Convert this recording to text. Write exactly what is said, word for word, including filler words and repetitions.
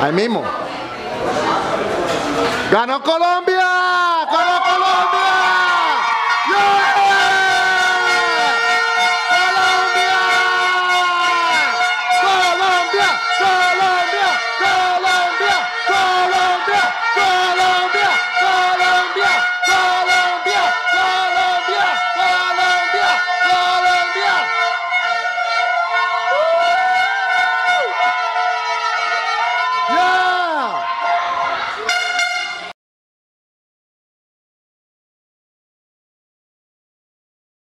Ahí mismo. ¡Ganó Colombia!